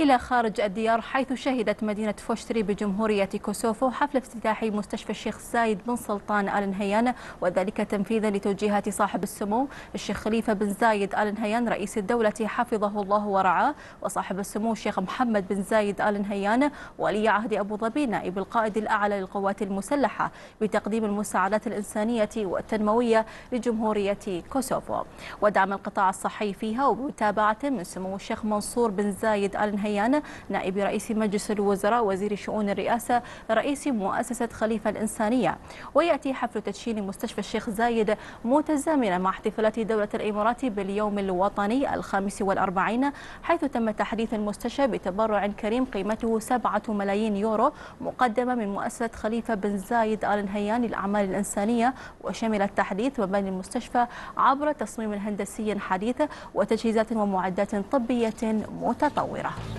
إلى خارج الديار، حيث شهدت مدينة فوشتري بجمهورية كوسوفو حفل افتتاح مستشفى الشيخ زايد بن سلطان آل نهيان، وذلك تنفيذا لتوجيهات صاحب السمو الشيخ خليفة بن زايد آل نهيان رئيس الدولة حفظه الله ورعاه، وصاحب السمو الشيخ محمد بن زايد آل نهيان ولي عهد أبو ظبي نائب القائد الأعلى للقوات المسلحة، بتقديم المساعدات الإنسانية والتنموية لجمهورية كوسوفو ودعم القطاع الصحي فيها، وبمتابعة من سمو الشيخ منصور بن زايد آل نهيان نائب رئيس مجلس الوزراء وزير شؤون الرئاسة رئيس مؤسسة خليفة الإنسانية. ويأتي حفل تدشين مستشفى الشيخ زايد متزامنا مع احتفالات دولة الإمارات باليوم الوطني 45، حيث تم تحديث المستشفى بتبرع كريم قيمته 7 ملايين يورو مقدمة من مؤسسة خليفة بن زايد آل نهيان للأعمال الإنسانية، وشمل التحديث وبني المستشفى عبر تصميم هندسي حديث وتجهيزات ومعدات طبية متطورة.